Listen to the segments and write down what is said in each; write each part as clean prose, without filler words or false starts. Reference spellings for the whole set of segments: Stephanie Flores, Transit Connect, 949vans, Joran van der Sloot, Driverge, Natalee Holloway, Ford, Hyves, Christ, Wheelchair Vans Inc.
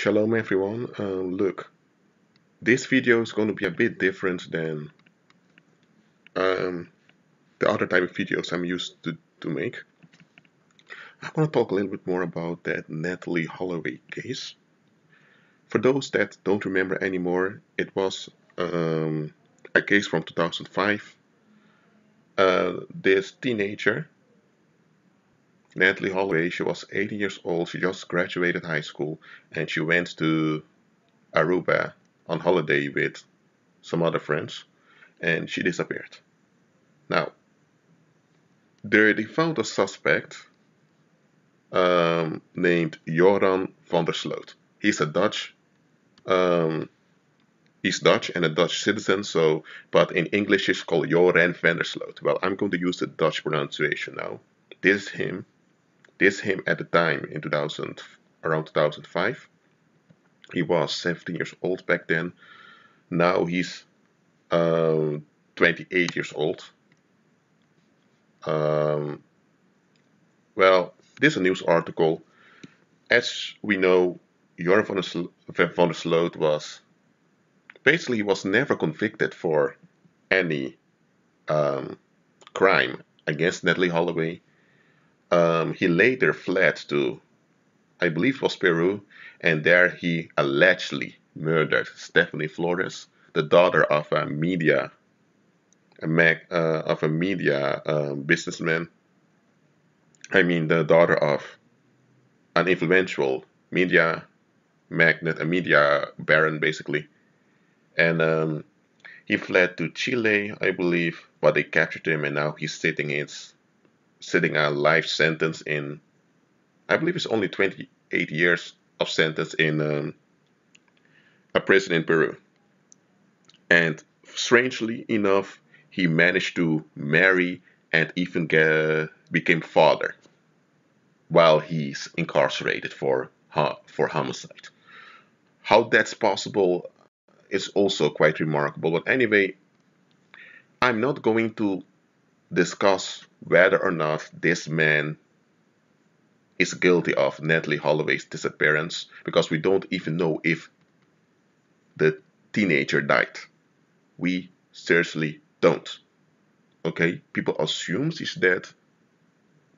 Shalom everyone, look, this video is going to be a bit different than the other type of videos I'm used to make. I'm going to talk a little bit more about that Natalee Holloway case. For those that don't remember anymore, it was a case from 2005. This teenager, Natalee Holloway, she was 18 years old, she just graduated high school, and she went to Aruba on holiday with some other friends, and she disappeared. Now, they found a suspect named Joran van der Sloot. He's a Dutch, he's Dutch and a Dutch citizen, so, but in English he's called Joran van der Sloot. Well, I'm going to use the Dutch pronunciation now. This is him. This is him at the time in around 2005. He was 17 years old back then. Now he's 28 years old. Well, this is a news article. As we know, Joran van der Sloot was basically, he was never convicted for any crime against Natalee Holloway. He later fled to, I believe it was Peru, and there he allegedly murdered Stephanie Flores, the daughter of a media businessman. I mean, the daughter of an influential media magnate, a media baron, basically. And he fled to Chile, I believe, but they captured him, and now he's sitting a life sentence in, I believe it's only 28 years of sentence in a prison in Peru. And strangely enough, he managed to marry and even became father while he's incarcerated for homicide. How that's possible is also quite remarkable. But anyway, I'm not going to discuss whether or not this man is guilty of Natalee Holloway's disappearance, because we don't even know if the teenager died. We seriously don't. Okay, people assume she's dead.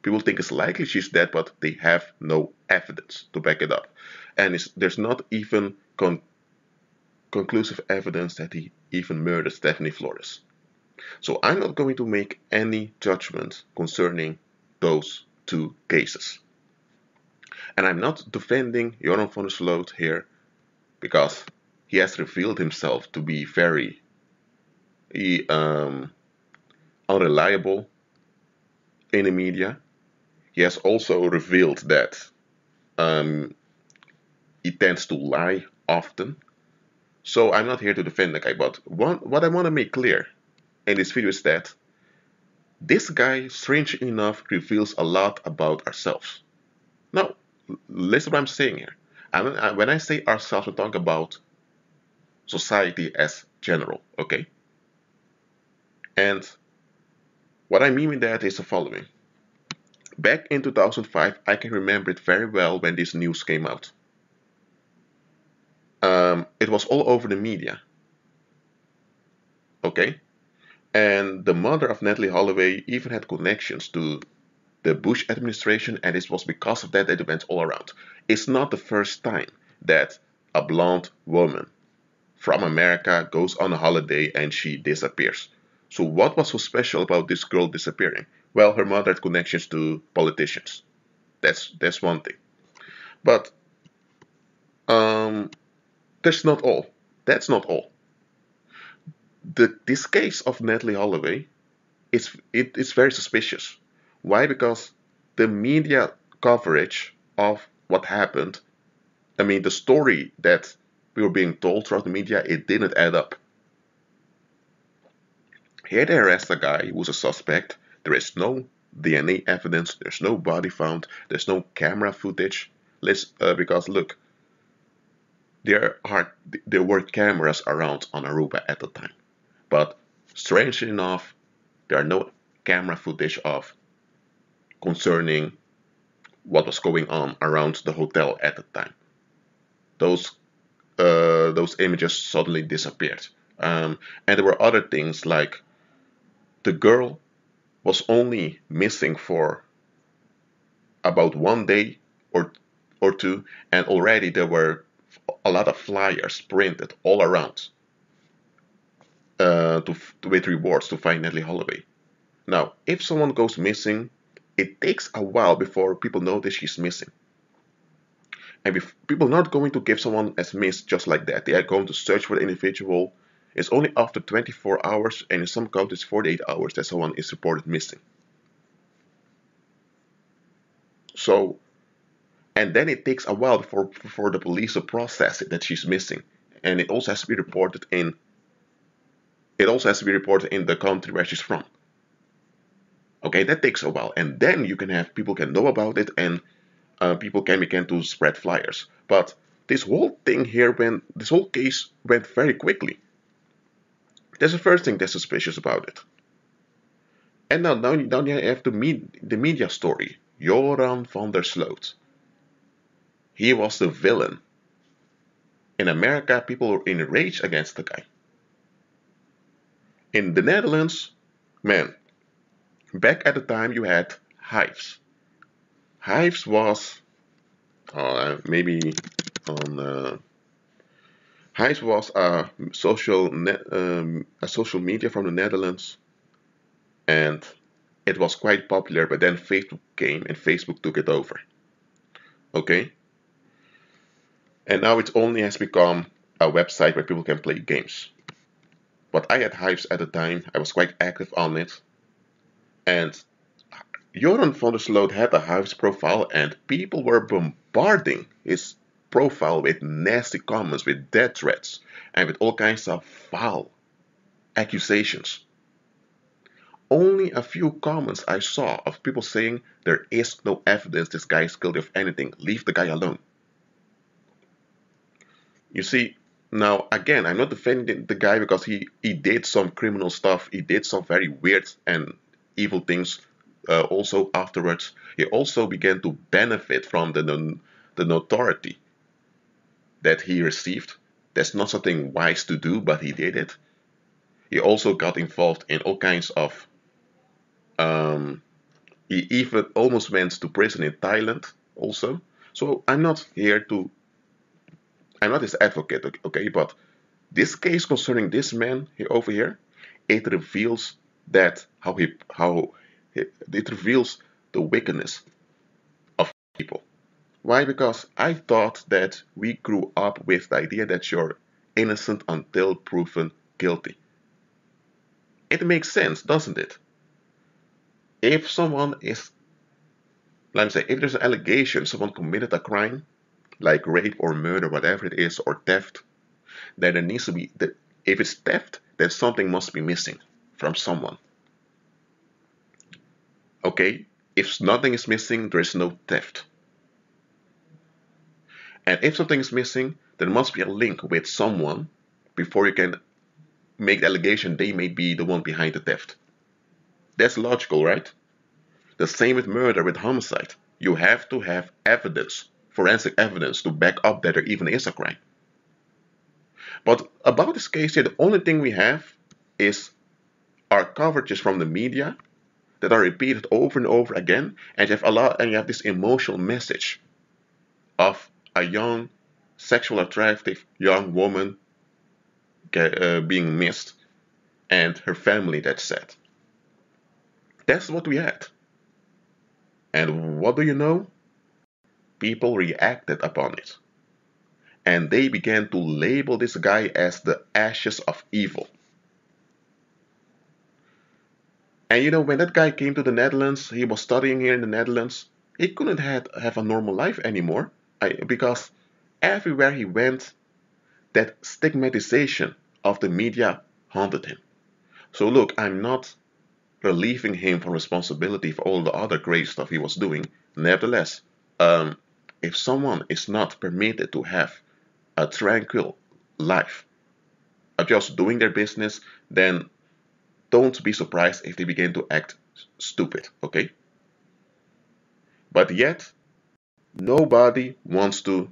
People think it's likely she's dead, but they have no evidence to back it up. And there's not even conclusive evidence that he even murdered Stephanie Flores. So I'm not going to make any judgment concerning those two cases. And I'm not defending Joran van der Sloot here, because he has revealed himself to be very unreliable in the media. He has also revealed that he tends to lie often. So I'm not here to defend the guy, but what I want to make clear in this video is that this guy, strangely enough, reveals a lot about ourselves. Now, listen what I'm saying here. When I say ourselves, I'm talking about society as general, okay? And what I mean with that is the following. Back in 2005, I can remember it very well when this news came out. It was all over the media, okay? And the mother of Natalee Holloway even had connections to the Bush administration, and it was because of that it went all around. It's not the first time that a blonde woman from America goes on a holiday and she disappears. So what was so special about this girl disappearing? Well, her mother had connections to politicians. That's one thing. But that's not all. That's not all. This case of Natalee Holloway is very suspicious. Why? Because the media coverage of what happened, I mean, the story that we were being told throughout the media, it didn't add up. Here they arrest a guy who's a suspect. There is no DNA evidence. There's no body found. There's no camera footage. Because look, there were cameras around on Aruba at the time. But strangely enough, there are no camera footage concerning what was going on around the hotel at the time. those images suddenly disappeared. And there were other things like the girl was only missing for about 1 day or two, and already there were a lot of flyers printed all around with rewards to find Natalee Holloway. Now, if someone goes missing, it takes a while before people notice she's missing. And people are not going to give someone as missed just like that. They are going to search for the individual. It's only after 24 hours, and in some countries 48 hours, that someone is reported missing. So, and then it takes a while for the police to process it that she's missing, and it also has to be reported in. It also has to be reported in the country where she's from. Okay, that takes a while, and then you can have people can know about it, and people can begin to spread flyers. But this whole thing here, this whole case went very quickly. That's the first thing that's suspicious about it. And now you have to meet the media story. Joran van der Sloot. He was the villain. In America, people were enraged against the guy. In the Netherlands, man, back at the time you had Hyves. Hyves was Hyves was a social media from the Netherlands, and it was quite popular, but then Facebook came and Facebook took it over. Okay? And now it only has become a website where people can play games. But I had Hyves at the time, I was quite active on it, and Joran van der Sloot had a Hyves profile, and people were bombarding his profile with nasty comments, with death threats, and with all kinds of foul accusations. Only a few comments I saw of people saying, there is no evidence this guy is guilty of anything, leave the guy alone. You see, now again, I'm not defending the guy because he did some criminal stuff, he did some very weird and evil things also afterwards. He also began to benefit from the notoriety that he received. That's not something wise to do, but he did it. He also got involved in all kinds of... he even almost went to prison in Thailand also. So I'm not here to... I'm not his advocate, okay? But this case concerning this man here, over here, it reveals that it reveals the wickedness of people. Why? Because I thought that we grew up with the idea that you're innocent until proven guilty. It makes sense, doesn't it? If someone is, let me say, if there's an allegation someone committed a crime, like rape or murder, whatever it is, or theft, then there needs to be, if it's theft, then something must be missing from someone. Okay? If nothing is missing, there is no theft. And if something is missing, there must be a link with someone before you can make the allegation they may be the one behind the theft. That's logical, right? The same with murder, with homicide. You have to have evidence, forensic evidence, to back up that there even is a crime. But about this case here, the only thing we have is our coverages from the media that are repeated over and over again, and you have this emotional message of a young, sexually attractive young woman being missed, and her family that's sad. That's what we had. And what do you know? People reacted upon it. And they began to label this guy as the ashes of evil. And you know, when that guy came to the Netherlands, he was studying here in the Netherlands, he couldn't have a normal life anymore. Because everywhere he went, that stigmatization of the media haunted him. So look, I'm not relieving him from responsibility for all the other great stuff he was doing. Nevertheless, if someone is not permitted to have a tranquil life of just doing their business, then don't be surprised if they begin to act stupid, okay? But yet, nobody wants to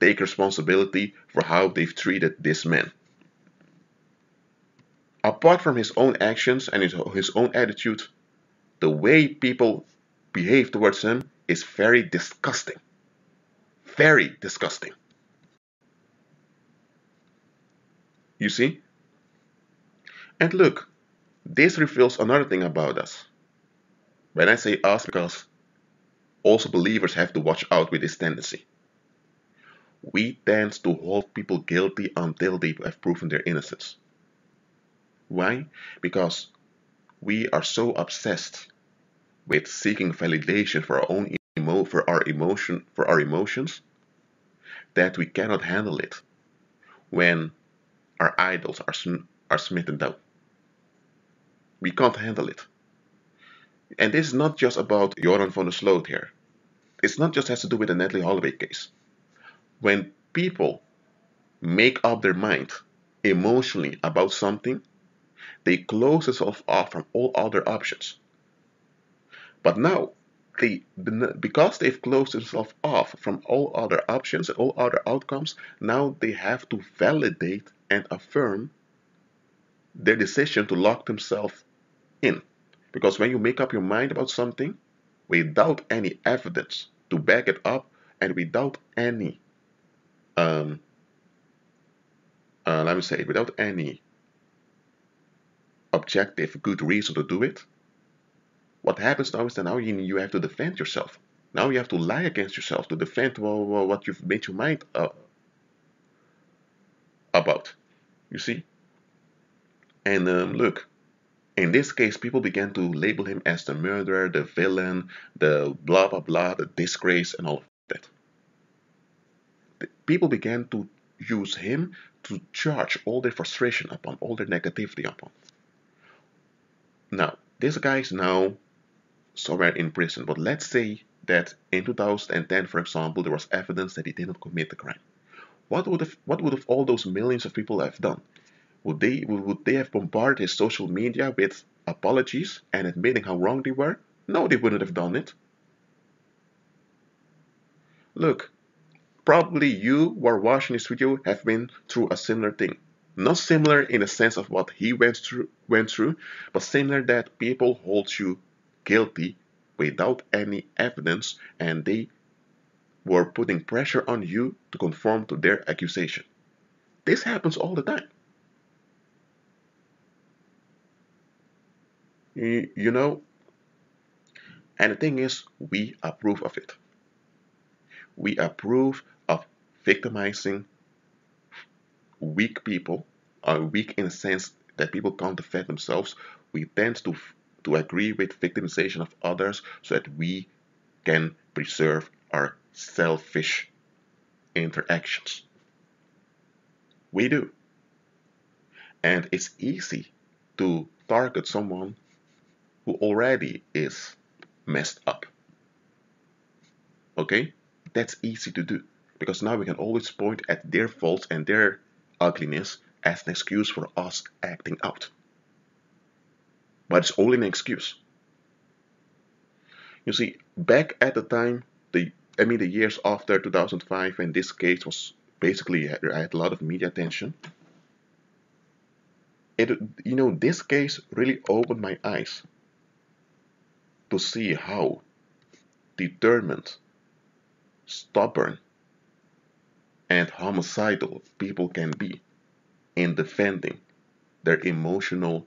take responsibility for how they've treated this man. Apart from his own actions and his own attitude, the way people behave towards him is very disgusting. Very disgusting. You see? And look, this reveals another thing about us. When I say us, because also believers have to watch out with this tendency. We tend to hold people guilty until they have proven their innocence. Why? Because we are so obsessed with seeking validation for our emotions that we cannot handle it when our idols are smitten down. We can't handle it. And this is not just about Joran van der Sloot here. It's not just has to do with the Natalee Holloway case. When people make up their mind emotionally about something, they close themselves off from all other options. But now, because they've closed themselves off from all other options and all other outcomes, now they have to validate and affirm their decision to lock themselves in. Because when you make up your mind about something, without any evidence to back it up, and without any, without any objective good reason to do it, what happens now is that now you have to defend yourself. Now you have to lie against yourself to defend what you've made your mind about. You see? And look, in this case, people began to label him as the murderer, the villain, the blah blah blah, the disgrace, and all of that. People began to use him to charge all their frustration upon, all their negativity upon. Now, this guy is now somewhere in prison, but let's say that in 2010, for example, there was evidence that he did not commit the crime. What would all those millions of people have done? Would they have bombarded his social media with apologies and admitting how wrong they were? No, they wouldn't have done it. Look, probably you who are watching this video have been through a similar thing. Not similar in the sense of what he went through, but similar that people hold you guilty without any evidence, and they were putting pressure on you to conform to their accusation. This happens all the time. You know, and the thing is, we approve of it. We approve of victimizing weak people, or weak in the sense that people can't defend themselves. We tend to agree with victimization of others so that we can preserve our selfish interactions. We do. And it's easy to target someone who already is messed up. Okay? That's easy to do, because now we can always point at their faults and their ugliness as an excuse for us acting out. But it's only an excuse. You see, back at the time, the years after 2005, when this case was basically, I had a lot of media attention. This case really opened my eyes to see how determined, stubborn, and homicidal people can be in defending their emotional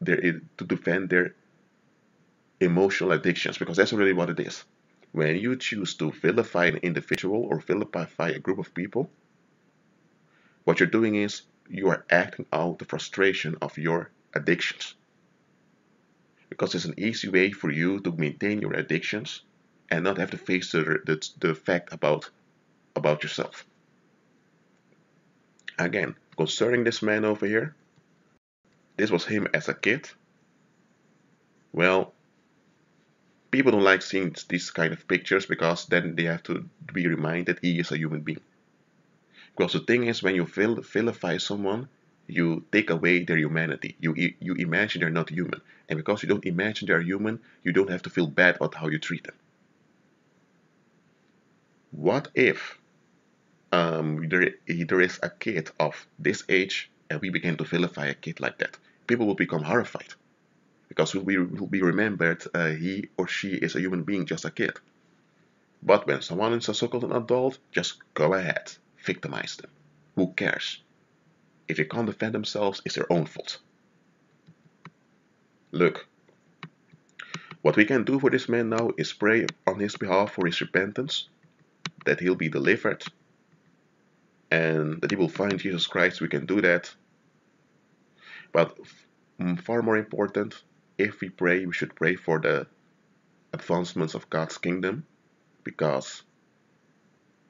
addictions, because that's really what it is. When you choose to vilify an individual or vilify a group of people, what you're doing is you are acting out the frustration of your addictions. Because it's an easy way for you to maintain your addictions and not have to face the fact about yourself. Again, concerning this man over here, this was him as a kid. Well, people don't like seeing these kind of pictures, because then they have to be reminded he is a human being. Because the thing is, when you vilify someone, you take away their humanity. You imagine they're not human. And because you don't imagine they're human, you don't have to feel bad about how you treat them. What if there is a kid of this age, and we begin to vilify a kid like that, people will become horrified, because will be remembered he or she is a human being, just a kid. But when someone is a so-called an adult, just go ahead, victimize them. Who cares? If they can't defend themselves, it's their own fault. Look, what we can do for this man now is pray on his behalf for his repentance, that he'll be delivered, and that he will find Jesus Christ. We can do that. But far more important, if we pray, we should pray for the advancements of God's kingdom, because,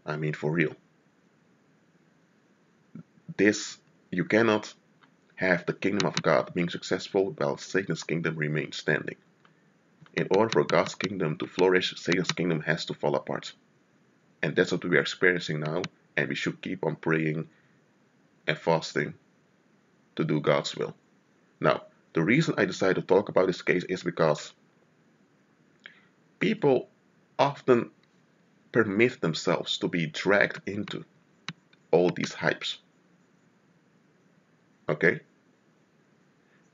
I mean, for real, this, you cannot have the kingdom of God being successful while Satan's kingdom remains standing. In order for God's kingdom to flourish, Satan's kingdom has to fall apart. And that's what we are experiencing now, and we should keep on praying and fasting to do God's will. Now, the reason I decided to talk about this case is because people often permit themselves to be dragged into all these hypes. Okay?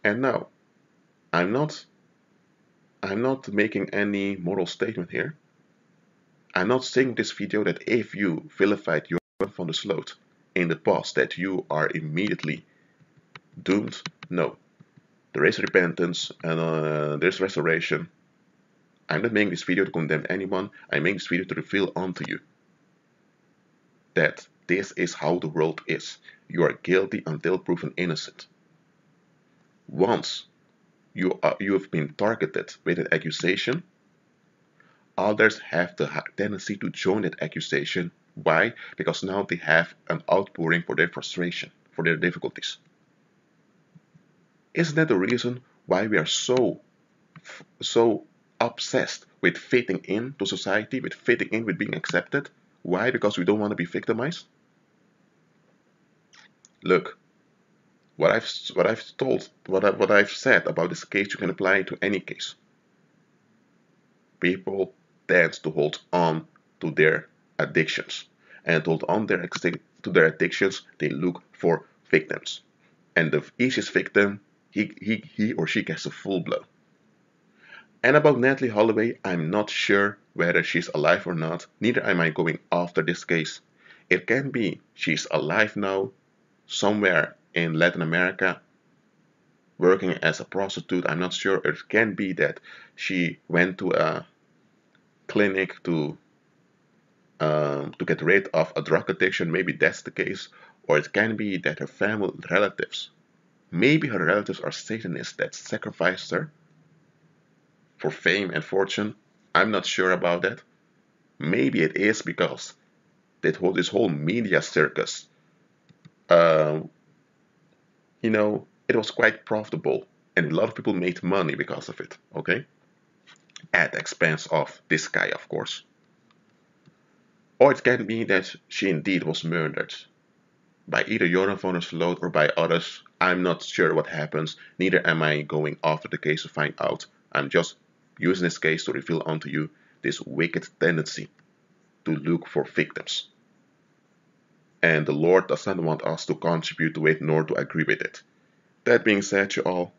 And now, I'm not making any moral statement here. I'm not saying in this video that if you vilified Joran van der Sloot in the past that you are immediately doomed. No. There is repentance and there's restoration. I'm not making this video to condemn anyone. I'm making this video to reveal unto you that this is how the world is. You are guilty until proven innocent. Once you have been targeted with an accusation, others have the tendency to join that accusation. Why? Because now they have an outpouring for their frustration, for their difficulties. Isn't that the reason why we are so obsessed with fitting in to society, with fitting in, with being accepted? Why? Because we don't want to be victimized. Look, what I've said about this case, you can apply to any case. People tend to hold on to their addictions, and to hold on to their addictions, they look for victims, and the easiest victim, he or she gets a full blow. And about Natalee Holloway, I'm not sure whether she's alive or not. Neither am I going after this case. It can be she's alive now, somewhere in Latin America, working as a prostitute. I'm not sure. It can be that she went to a clinic to get rid of a drug addiction. Maybe that's the case. Or it can be that her family relatives, maybe her relatives are Satanists that sacrificed her for fame and fortune. I'm not sure about that. Maybe it is because this whole media circus, you know, it was quite profitable, and a lot of people made money because of it, okay? At the expense of this guy, of course. Or it can be that she indeed was murdered by either Joran van der Sloot or by others. I'm not sure what happens. Neither am I going after the case to find out. I'm just using this case to reveal unto you this wicked tendency to look for victims. And the Lord does not want us to contribute to it, nor to agree with it. That being said, you all,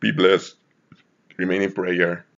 be blessed, remain in prayer,